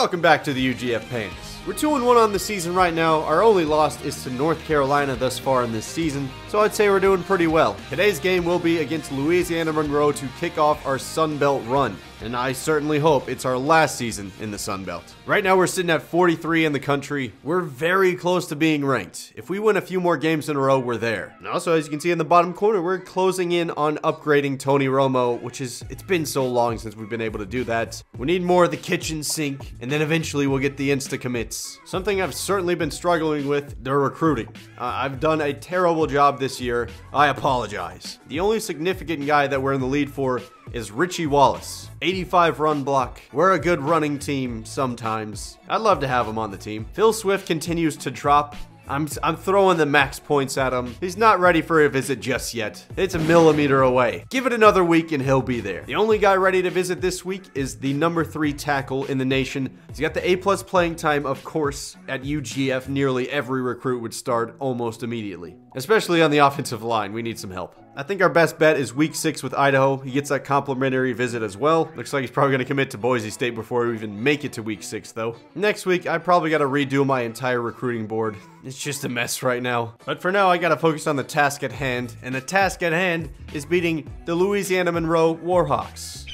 Welcome back to the UGF Pandas. We're 2-1 on the season right now. Our only loss is to North Carolina thus far in this season, so I'd say we're doing pretty well. Today's game will be against Louisiana Monroe to kick off our Sunbelt run, and I certainly hope it's our last season in the Sunbelt. Right now we're sitting at 43 in the country. We're very close to being ranked. If we win a few more games in a row, we're there. And also, as you can see in the bottom corner, we're closing in on upgrading Tony Romo, which is, it's been so long since we've been able to do that. We need more of the kitchen sink, and then eventually we'll get the insta-commits. Something I've certainly been struggling with, their recruiting. I've done a terrible job this year. I apologize. The only significant guy that we're in the lead for is Richie Wallace. 85 run block. We're a good running team sometimes. I'd love to have him on the team. Phil Swift continues to drop. I'm throwing the max points at him. He's not ready for a visit just yet. It's a millimeter away. Give it another week and he'll be there. The only guy ready to visit this week is the #3 tackle in the nation. He's got the A+ playing time, of course. At UGF, nearly every recruit would start almost immediately. Especially on the offensive line, we need some help. I think our best bet is week 6 with Idaho. He gets that complimentary visit as well. Looks like he's probably going to commit to Boise State before we even make it to week 6 though. Next week, I probably got to redo my entire recruiting board. It's just a mess right now. But for now, I got to focus on the task at hand. And the task at hand is beating the Louisiana Monroe Warhawks.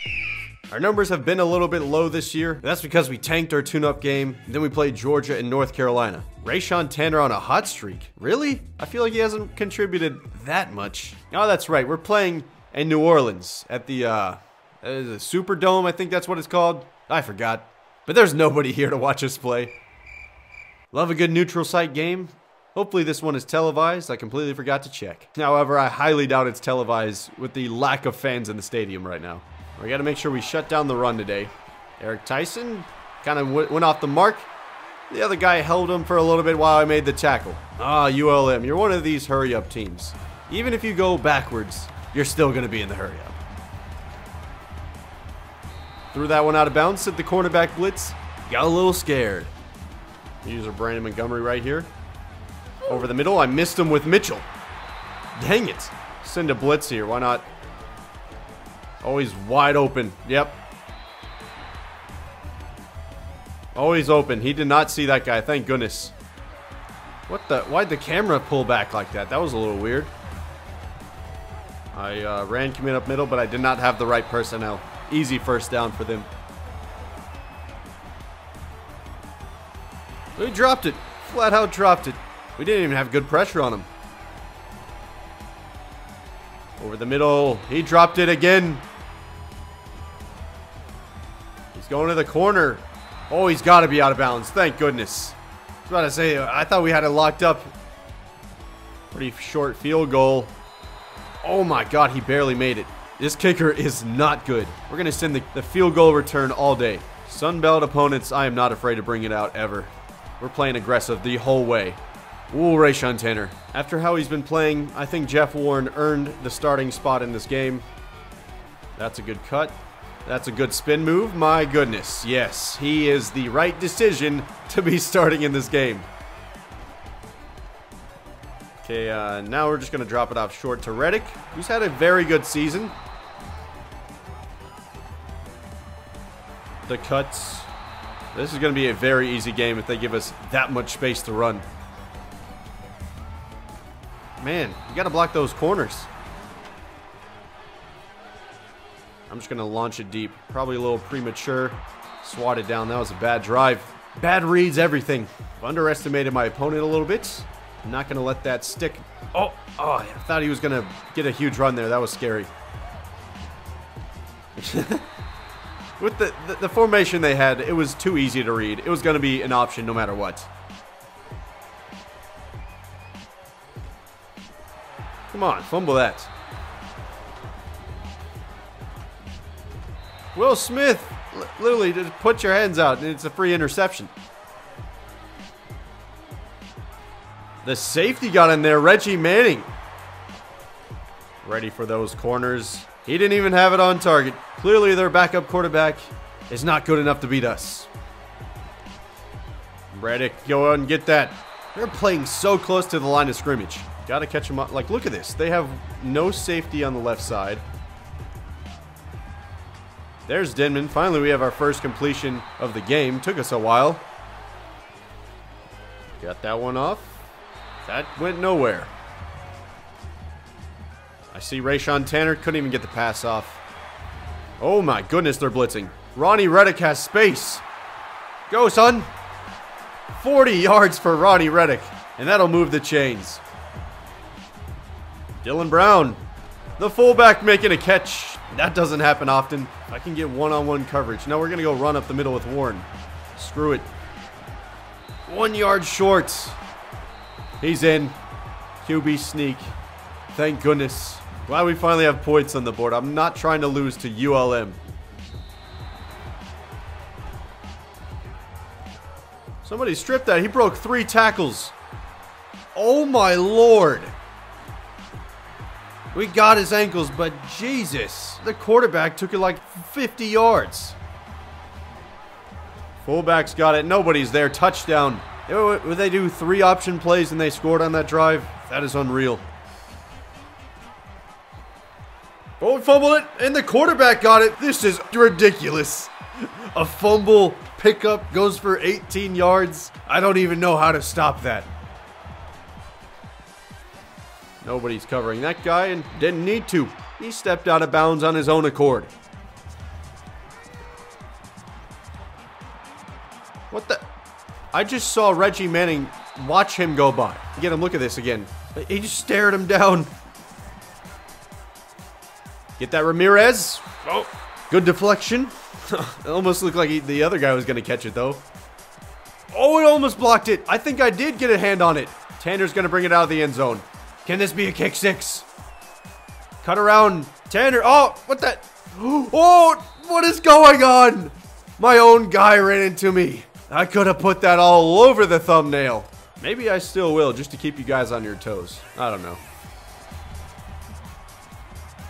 Our numbers have been a little bit low this year. That's because we tanked our tune-up game, and then we played Georgia and North Carolina. Rayshawn Tanner on a hot streak. Really? I feel like he hasn't contributed that much. Oh, that's right. We're playing in New Orleans at the Superdome, I think that's what it's called. I forgot. But there's nobody here to watch us play. Love a good neutral site game. Hopefully this one is televised. I completely forgot to check. However, I highly doubt it's televised with the lack of fans in the stadium right now. We got to make sure we shut down the run today. Eric Tyson kind of went off the mark. The other guy held him for a little bit while I made the tackle. Ah, ULM, you're one of these hurry-up teams. Even if you go backwards, you're still going to be in the hurry-up. Threw that one out of bounds at the cornerback blitz. Got a little scared. User Brandon Montgomery right here. Over the middle, I missed him with Mitchell. Dang it. Send a blitz here, why not? Always wide open. Yep. Always open. He did not see that guy. Thank goodness. What the? Why'd the camera pull back like that? That was a little weird. I ran commit up middle, but I did not have the right personnel. Easy first down for them. We dropped it. Flat out dropped it. We didn't even have good pressure on him. Over the middle. He dropped it again. He's going to the corner. Oh, he's got to be out of bounds. Thank goodness. I was about to say, I thought we had it locked up. Pretty short field goal. Oh my God, he barely made it. This kicker is not good. We're going to send the field goal return all day. Sunbelt opponents, I am not afraid to bring it out ever. We're playing aggressive the whole way. Ooh, Rayshawn Tanner. After how he's been playing, I think Jeff Warren earned the starting spot in this game. That's a good cut. That's a good spin move. My goodness. Yes, he is the right decision to be starting in this game. Okay, now we're just going to drop it off short to Reddick, who's had a very good season. The cuts. This is going to be a very easy game if they give us that much space to run. Man, you got to block those corners. I'm just going to launch it deep. Probably a little premature. Swatted down. That was a bad drive. Bad reads, everything. I've underestimated my opponent a little bit. I'm not going to let that stick. Oh, I thought he was going to get a huge run there. That was scary. With the formation they had, it was too easy to read. It was going to be an option no matter what. Come on, fumble that. Will Smith, literally just put your hands out and it's a free interception. The safety got in there, Reggie Manning. Ready for those corners. He didn't even have it on target. Clearly their backup quarterback is not good enough to beat us. Reddick, go out and get that. They're playing so close to the line of scrimmage. Gotta catch them up. Like, look at this. They have no safety on the left side. There's Denman. Finally, we have our first completion of the game. Took us a while. Got that one off. That went nowhere. I see Rayshawn Tanner. Couldn't even get the pass off. Oh my goodness, they're blitzing. Ronnie Reddick has space. Go, son. 40 yards for Ronnie Reddick. And that'll move the chains. Dylan Brown, the fullback, making a catch. That doesn't happen often. I can get one-on-one coverage. Now we're going to go run up the middle with Warren. Screw it. 1 yard short. He's in. QB sneak. Thank goodness. Glad we finally have points on the board. I'm not trying to lose to ULM. Somebody stripped that. He broke 3 tackles. Oh my lord. We got his ankles, but Jesus. The quarterback took it like 50 yards. Fullback's got it. Nobody's there. Touchdown. They do 3 option plays and they scored on that drive. That is unreal. Oh, fumbled it, and the quarterback got it. This is ridiculous. A fumble pickup goes for 18 yards. I don't even know how to stop that. Nobody's covering that guy and didn't need to. He stepped out of bounds on his own accord. What the? I just saw Reggie Manning. Watch him go by. Get him. Look at this again. He just stared him down. Get that Ramirez. Oh, good deflection. It almost looked like the other guy was going to catch it though. Oh, it almost blocked it. I think I did get a hand on it. Tanner's going to bring it out of the end zone. Can this be a kick six? Cut around. Tanner. Oh, what that? Oh, what is going on? My own guy ran into me. I could have put that all over the thumbnail. Maybe I still will, just to keep you guys on your toes. I don't know.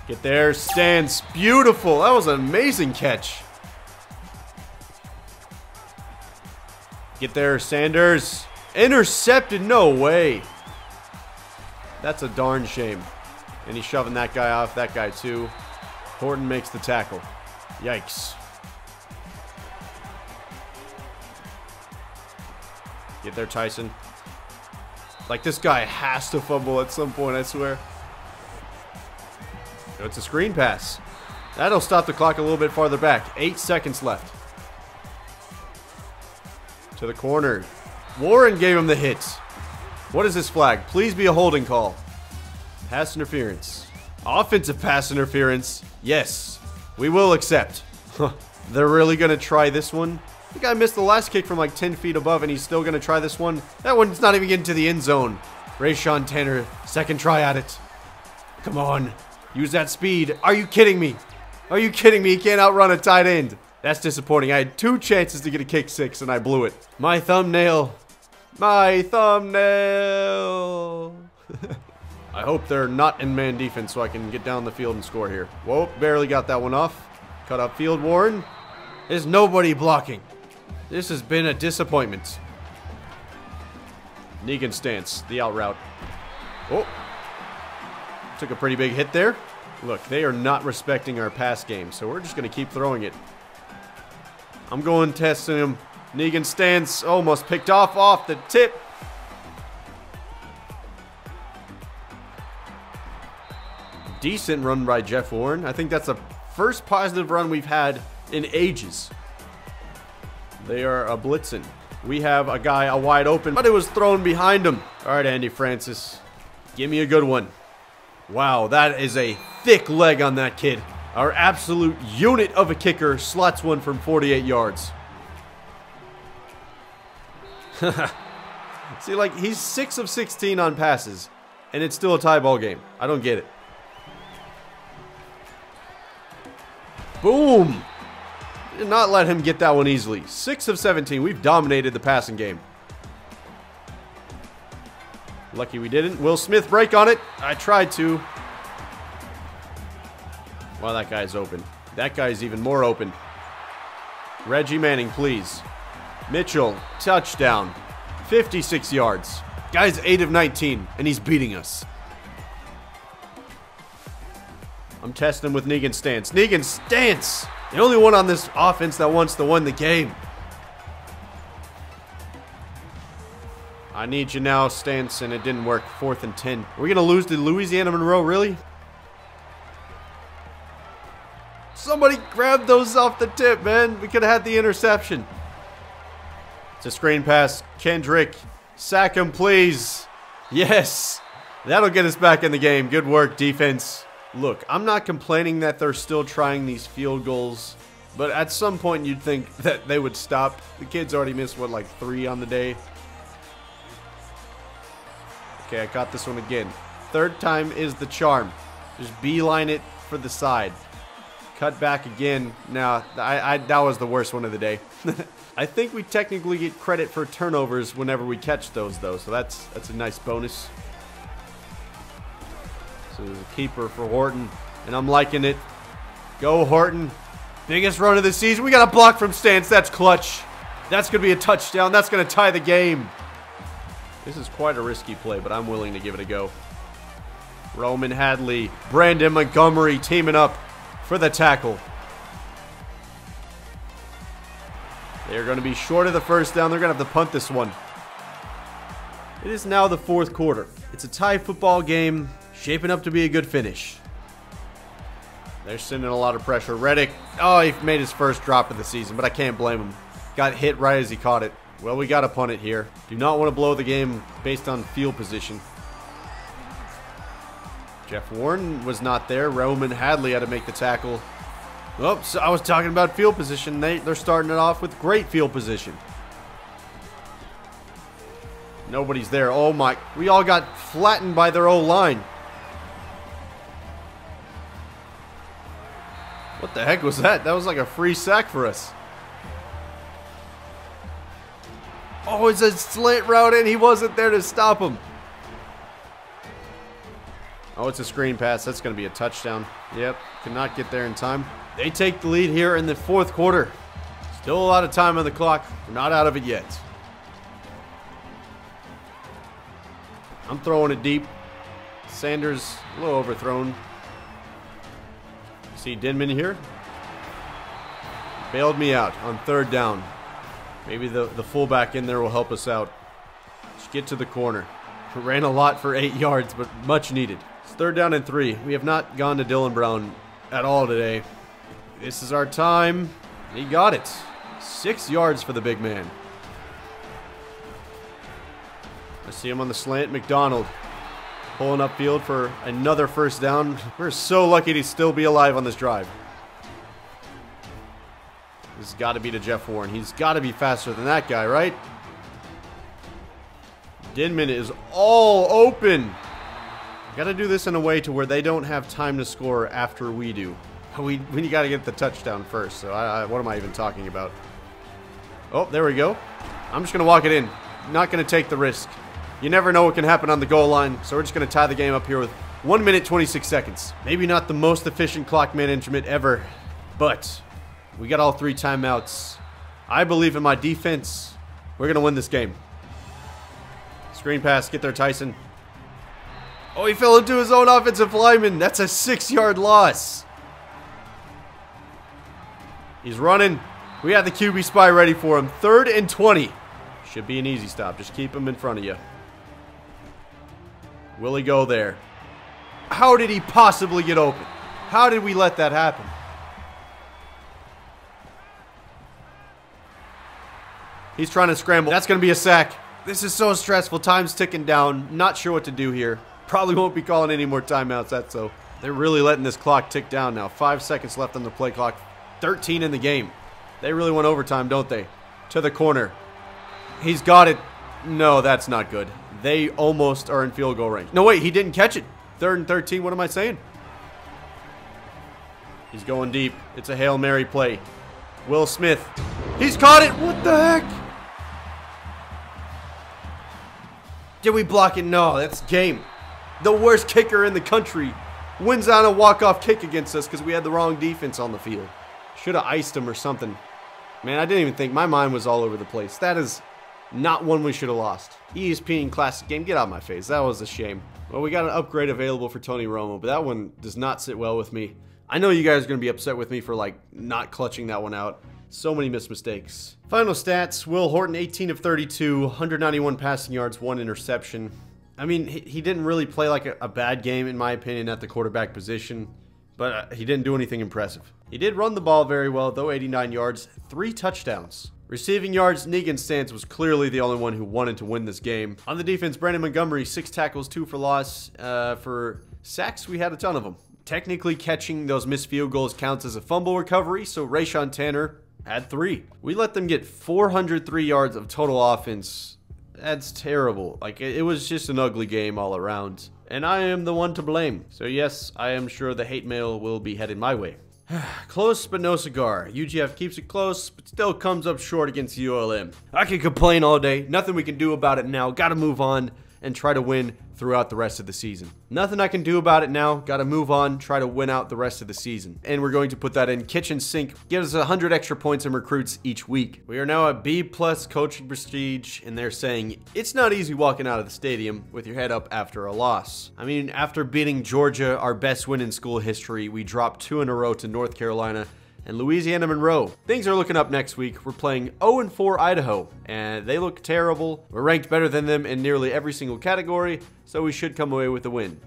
Get there, Stantz. Beautiful. That was an amazing catch. Get there, Sanders. Intercepted. No way. That's a darn shame. And he's shoving that guy off. That guy too. Horton makes the tackle. Yikes. Get there, Tyson. Like, this guy has to fumble at some point, I swear. It's a screen pass. That'll stop the clock a little bit farther back. 8 seconds left. To the corner. Warren gave him the hit. What is this flag? Please be a holding call. Pass interference. Offensive pass interference. Yes, we will accept. They're really going to try this one? The guy missed the last kick from like 10 feet above, and he's still going to try this one? That one's not even getting to the end zone. Rayshawn Tanner, second try at it. Come on. Use that speed. Are you kidding me? Are you kidding me? He can't outrun a tight end. That's disappointing. I had 2 chances to get a kick six and I blew it. My thumbnail. My thumbnail. I hope they're not in man defense so I can get down the field and score here. Whoa, barely got that one off. Cut up field, Warren. There's nobody blocking. This has been a disappointment. Negan Stantz, the out route. Oh. Took a pretty big hit there. Look, they are not respecting our pass game, so we're just going to keep throwing it. I'm going testing him. Negan Stantz almost picked off the tip. Decent run by Jeff Warren. I think that's the first positive run we've had in ages. They are a blitzing. We have a guy wide open, but it was thrown behind him. All right, Andy Francis, give me a good one. Wow, that is a thick leg on that kid. Our absolute unit of a kicker slots one from 48 yards. See, like, he's 6 of 16 on passes, and it's still a tie ball game. I don't get it. Boom! Did not let him get that one easily. 6 of 17. We've dominated the passing game. Lucky we didn't. Will Smith break on it. I tried to. Wow, that guy's open. That guy's even more open. Reggie Manning, please. Mitchell, touchdown. 56 yards. Guy's 8 of 19, and he's beating us. I'm testing him with Negan Stantz. Negan Stantz! The only one on this offense that wants to win the game. I need you now, Stantz, and it didn't work. 4th and 10. Are we going to lose to Louisiana Monroe, really? Somebody grab those off the tip, man. We could have had the interception. It's a screen pass. Kendrick, sack him, please. Yes. That'll get us back in the game. Good work, defense. Look, I'm not complaining that they're still trying these field goals, but at some point you'd think that they would stop. The kid's already missed, what, like 3 on the day? Okay, I caught this one again. Third time is the charm. Just beeline it for the side. Cut back again. Now, that was the worst one of the day. I think we technically get credit for turnovers whenever we catch those, though, so that's a nice bonus. So there's a keeper for Horton, and I'm liking it. Go, Horton. Biggest run of the season. We got a block from Stantz. That's clutch. That's going to be a touchdown. That's going to tie the game. This is quite a risky play, but I'm willing to give it a go. Roman Hadley, Brandon Montgomery teaming up for the tackle. They're going to be short of the first down. They're going to have to punt this one. It is now the 4th quarter. It's a tie football game. Shaping up to be a good finish. They're sending a lot of pressure. Reddick, oh, he made his first drop of the season, but I can't blame him. Got hit right as he caught it. Well, we got to punt it here. Do not want to blow the game based on field position. Jeff Warren was not there. Roman Hadley had to make the tackle. Oops, I was talking about field position. They're starting it off with great field position. Nobody's there. Oh, my. We all got flattened by their O-line. What the heck was that? That was like a free sack for us. Oh, it's a slant route in. He wasn't there to stop him. Oh, it's a screen pass. That's going to be a touchdown. Yep, could not get there in time. They take the lead here in the 4th quarter. Still a lot of time on the clock. We're not out of it yet. I'm throwing it deep. Sanders, a little overthrown. See Denman here. Bailed me out on 3rd down. Maybe the fullback in there will help us out. Just get to the corner. Ran a lot for 8 yards, but much needed. It's 3rd down and 3. We have not gone to Dylan Brown at all today. This is our time. He got it. 6 yards for the big man. I see him on the slant. McDonald. Pulling upfield for another first down. We're so lucky to still be alive on this drive. This has got to be to Jeff Warren. He's got to be faster than that guy, right? Denman is all open. Got to do this in a way to where they don't have time to score after we do. We got to get the touchdown first, so what am I even talking about? Oh, there we go. I'm just going to walk it in. Not going to take the risk. You never know what can happen on the goal line, so we're just going to tie the game up here with 1 minute, 26 seconds. Maybe not the most efficient clock management ever, but we got all 3 timeouts. I believe in my defense. We're going to win this game. Screen pass, get there, Tyson. Oh, he fell into his own offensive lineman. That's a 6-yard loss. He's running. We have the QB spy ready for him. 3rd and 20. Should be an easy stop. Just keep him in front of you. Will he go there? How did he possibly get open? How did we let that happen? He's trying to scramble. That's going to be a sack. This is so stressful. Time's ticking down. Not sure what to do here. Probably won't be calling any more timeouts. They're really letting this clock tick down now. 5 seconds left on the play clock. 13 in the game. They really want overtime, don't they? To the corner. He's got it. No, that's not good. They almost are in field goal range. No, wait, he didn't catch it. 3rd and 13, what am I saying? He's going deep. It's a Hail Mary play. Will Smith. He's caught it. What the heck? Did we block it? No, that's game. The worst kicker in the country wins on a walk-off kick against us because we had the wrong defense on the field. Should have iced him or something. Man, I didn't even think. My mind was all over the place. That is not one we should have lost. ESPN Classic game, get out of my face. That was a shame. Well, we got an upgrade available for Tony Romo, but that one does not sit well with me. I know you guys are going to be upset with me for like not clutching that one out. So many missed mistakes. Final stats, Will Horton, 18 of 32, 191 passing yards, 1 interception. I mean, he didn't really play like a bad game, in my opinion, at the quarterback position, but he didn't do anything impressive. He did run the ball very well, though, 89 yards, 3 touchdowns. Receiving yards, Negan Stantz was clearly the only one who wanted to win this game. On the defense, Brandon Montgomery, 6 tackles, 2 for loss. For sacks, we had a ton of them. Technically, catching those missed field goals counts as a fumble recovery, so Rayshawn Tanner had 3. We let them get 403 yards of total offense. That's terrible. Like, it was just an ugly game all around. And I am the one to blame. So yes, I am sure the hate mail will be headed my way. Close but no cigar. UGF keeps it close, but still comes up short against ULM. I can complain all day. Nothing we can do about it now. Gotta move on and try to win throughout the rest of the season. Nothing I can do about it now. Gotta move on, try to win out the rest of the season. And we're going to put that in kitchen sink. Give us 100 extra points and recruits each week. We are now at B+ coaching prestige, and they're saying, it's not easy walking out of the stadium with your head up after a loss. I mean, after beating Georgia, our best win in school history, we dropped 2 in a row to North Carolina and Louisiana Monroe. Things are looking up next week. We're playing 0-4 Idaho, and they look terrible. We're ranked better than them in nearly every single category, so we should come away with a win.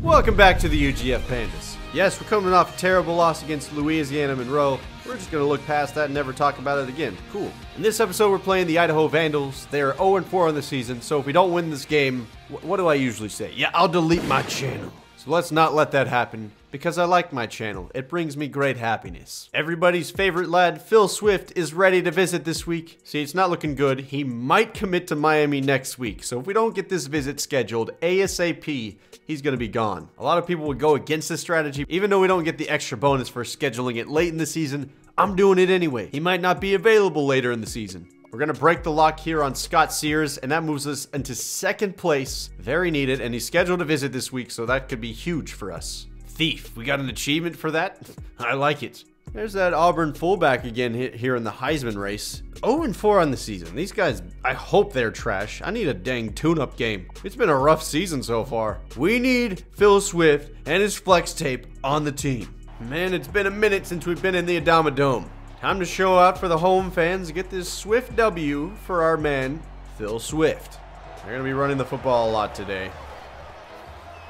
Welcome back to the UGF Pandas. Yes, we're coming off a terrible loss against Louisiana Monroe. We're just going to look past that and never talk about it again. Cool. In this episode, we're playing the Idaho Vandals. They are 0-4 on the season, so if we don't win this game, what do I usually say? Yeah, I'll delete my channel. Let's not let that happen, because I like my channel. It brings me great happiness. Everybody's favorite lad, Phil Swift, is ready to visit this week. See, it's not looking good. He might commit to Miami next week, so if we don't get this visit scheduled ASAP, he's gonna be gone. A lot of people would go against this strategy. Even though we don't get the extra bonus for scheduling it late in the season, I'm doing it anyway. He might not be available later in the season. We're going to break the lock here on Scott Sears, and that moves us into 2nd place. Very needed, and he's scheduled a visit this week, so that could be huge for us. Thief. We got an achievement for that? I like it. There's that Auburn fullback again here in the Heisman race. 0-4 on the season. These guys, I hope they're trash. I need a dang tune-up game. It's been a rough season so far. We need Phil Swift and his flex tape on the team. Man, it's been a minute since we've been in the Adama Dome. Time to show out for the home fans, get this Swift W for our man, Phil Swift. They're going to be running the football a lot today.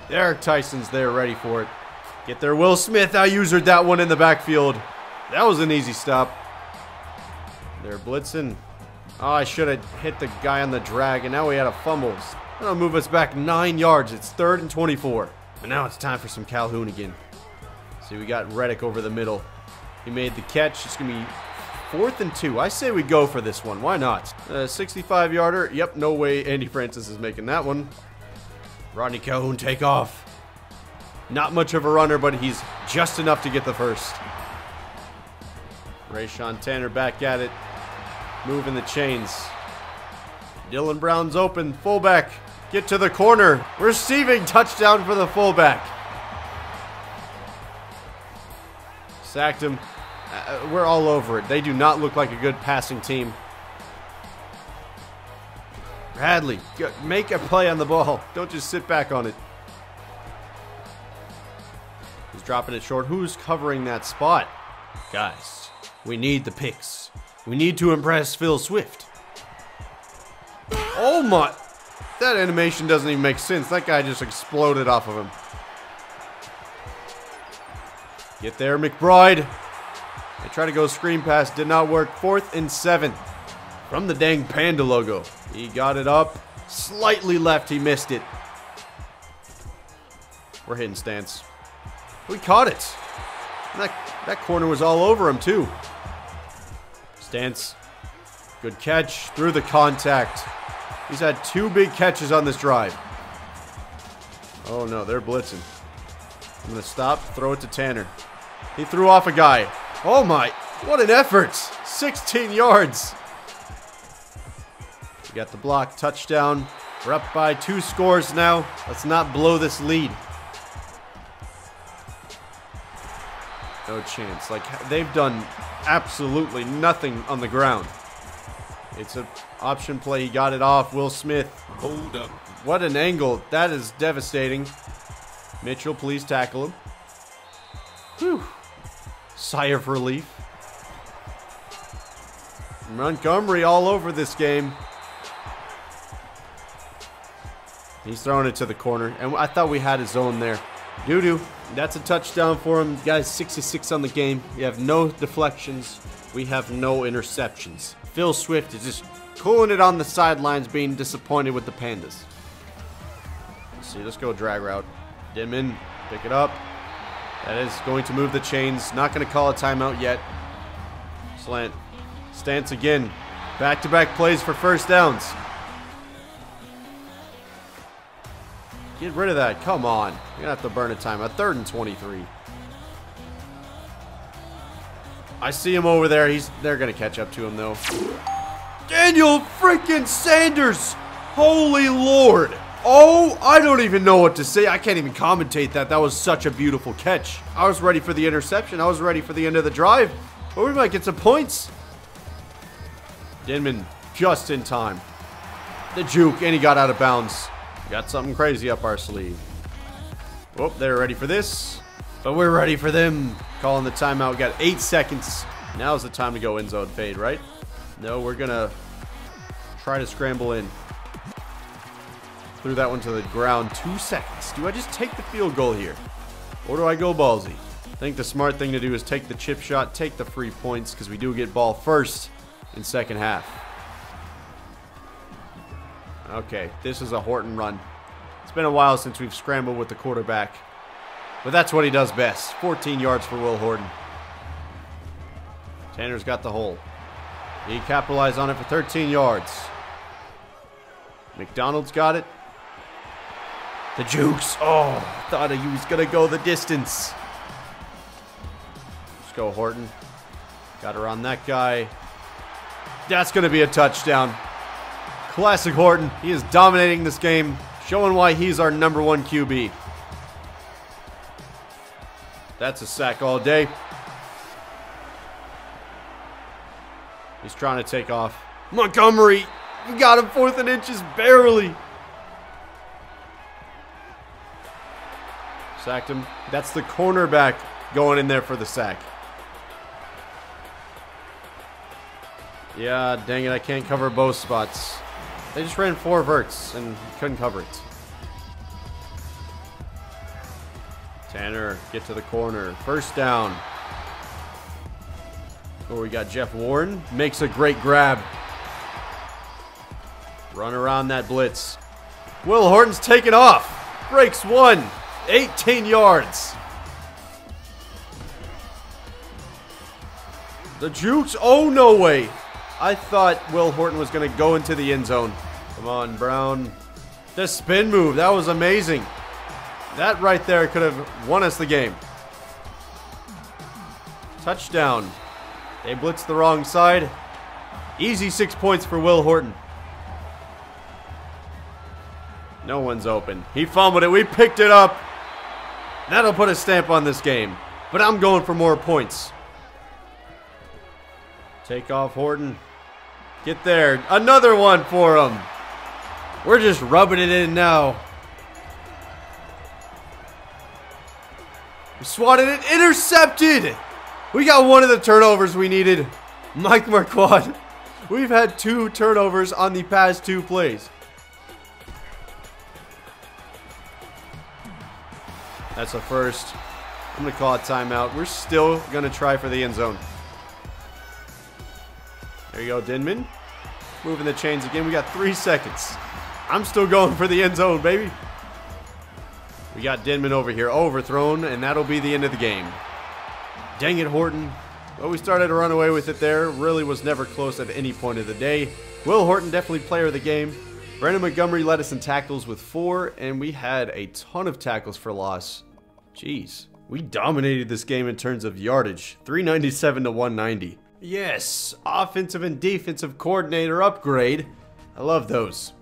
Eric Tyson's there ready for it. Get their Will Smith. I usered that one in the backfield. That was an easy stop. They're blitzing. Oh, I should have hit the guy on the drag, and now we had a fumble. That'll move us back 9 yards. It's 3rd and 24. And now it's time for some Calhoun again. See, we got Reddick over the middle. He made the catch. It's going to be 4th and 2. I say we go for this one. Why not? 65-yarder. Yep, no way Andy Francis is making that one. Rodney Calhoun take off. Not much of a runner, but he's just enough to get the first. Rayshawn Tanner back at it. Moving the chains. Dylan Brown's open. Fullback. Get to the corner. Receiving touchdown for the fullback. Sacked him. We're all over it. They do not look like a good passing team. Hadley, make a play on the ball. Don't just sit back on it. He's dropping it short. Who's covering that spot? Guys, we need the picks. We need to impress Phil Swift. Oh my. That animation doesn't even make sense. That guy just exploded off of him. Get there, McBride. I try to go screen pass, did not work. 4th and 7 from the dang panda logo. He got it up, slightly left, he missed it. We're hitting Stantz. We caught it. That corner was all over him too. Stantz, good catch through the contact. He's had 2 big catches on this drive. Oh no, they're blitzing. I'm gonna stop, throw it to Tanner. He threw off a guy. Oh my, what an effort. 16 yards. We got the block, touchdown. We're up by 2 scores now. Let's not blow this lead. No chance. Like, they've done absolutely nothing on the ground. It's an option play. He got it off. Will Smith. Hold up. What an angle. That is devastating. Mitchell, please tackle him. Whew. Sigh of relief. Montgomery all over this game. He's throwing it to the corner. And I thought we had a zone there. Doo-doo. That's a touchdown for him. Guys, 66 on the game. We have no deflections. We have no interceptions. Phil Swift is just cooling it on the sidelines, being disappointed with the Pandas. Let's see, let's go drag route. Denman, pick it up. That is going to move the chains. Not going to call a timeout yet. Slant. Stantz again. Back-to-back plays for first downs. Get rid of that. Come on. You're going to have to burn a time. A 3rd and 23. I see him over there. They're going to catch up to him, though. Daniel freaking Sanders. Holy Lord. Oh, I don't even know what to say. I can't even commentate that. That was such a beautiful catch. I was ready for the interception. I was ready for the end of the drive. But we might get some points. Denman just in time. The juke, and he got out of bounds. Got something crazy up our sleeve. Oh, they're ready for this. But we're ready for them. Calling the timeout. We got 8 seconds. Now's the time to go end zone fade, right? No, we're going to try to scramble in. Threw that one to the ground. 2 seconds. Do I just take the field goal here? Or do I go ballsy? I think the smart thing to do is take the chip shot, take the free points, because we do get ball first in second half. Okay, this is a Horton run. It's been a while since we've scrambled with the quarterback. But that's what he does best. 14 yards for Will Horton. Tanner's got the hole. He capitalized on it for 13 yards. McDonald's got it. The jukes. Oh, thought he was going to go the distance. Let's go, Horton. Got around that guy. That's going to be a touchdown. Classic Horton. He is dominating this game, showing why he's our #1 QB. That's a sack all day. He's trying to take off. Montgomery, we got him 4th and inches, barely. Sacked him. That's the cornerback going in there for the sack. Yeah, dang it, I can't cover both spots. They just ran 4 verts and couldn't cover it. Tanner, get to the corner. First down. Oh, we got Jeff Warren. Makes a great grab. Run around that blitz. Will Horton's taken off. Breaks one. 18 yards. The jukes. Oh, no way. I thought Will Horton was going to go into the end zone. Come on, Brown. The spin move. That was amazing. That right there could have won us the game. Touchdown. They blitzed the wrong side. Easy 6 points for Will Horton. No one's open. He fumbled it. We picked it up. That'll put a stamp on this game. But I'm going for more points. Take off, Horton. Get there. Another one for him. We're just rubbing it in now. We swatted it. Intercepted. We got one of the turnovers we needed. Mike Marquand. We've had 2 turnovers on the past 2 plays. That's a first. I'm going to call a timeout. We're still going to try for the end zone. There you go, Denman. Moving the chains again. We got 3 seconds. I'm still going for the end zone, baby. We got Denman over here. Overthrown, and that'll be the end of the game. Dang it, Horton. Well, we started to run away with it there. Really was never close at any point of the day. Will Horton, definitely player of the game. Brandon Montgomery led us in tackles with 4, and we had a ton of tackles for loss. Jeez. We dominated this game in terms of yardage. 397 to 190. Yes, offensive and defensive coordinator upgrade. I love those.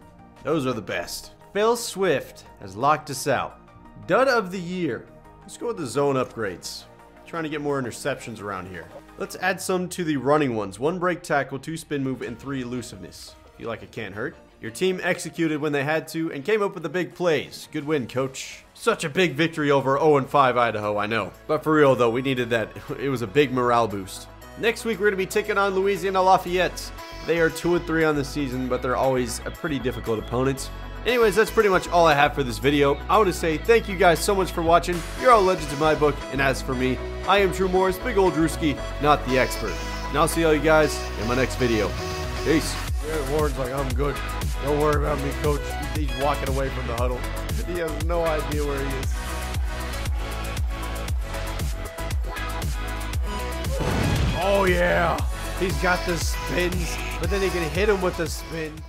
Those are the best. Phil Swift has locked us out. Dud of the year. Let's go with the zone upgrades. Trying to get more interceptions around here. Let's add some to the running ones. 1 break tackle, 2 spin move, and 3 elusiveness. You like it can't hurt. Your team executed when they had to and came up with the big plays. Good win, coach. Such a big victory over 0-5 Idaho, I know. But for real though, we needed that. It was a big morale boost. Next week, we're going to be taking on Louisiana Lafayette. They are 2-3 on the season, but they're always a pretty difficult opponent. Anyways, that's pretty much all I have for this video. I want to say thank you guys so much for watching. You're all legends in my book, and as for me, I am Drew Morris, big old Drewski, not the expert. And I'll see all you guys in my next video. Peace. Eric Warren's like, I'm good. Don't worry about me, coach. He's walking away from the huddle. He has no idea where he is. Oh yeah, he's got the spins, but then he can hit him with the spin.